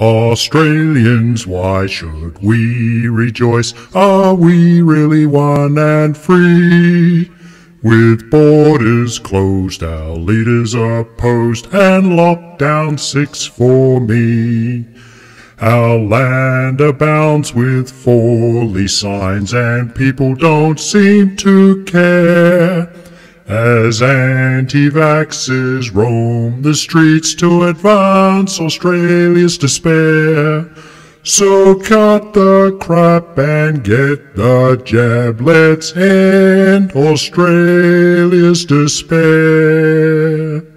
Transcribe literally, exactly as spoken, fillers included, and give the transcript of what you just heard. Australians, why should we rejoice? Are we really one and free? With borders closed, our leaders opposed, and lockdown six for me. Our land abounds with folly signs, and people don't seem to care. As anti-vaxxers roam the streets to advance Australia's despair. So cut the crap and get the jab. Let's end Australia's despair.